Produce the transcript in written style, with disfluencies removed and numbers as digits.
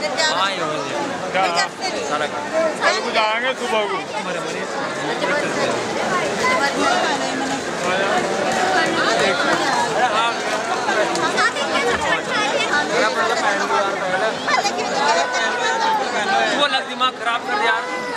वो लग दिमाग खराब कर यार।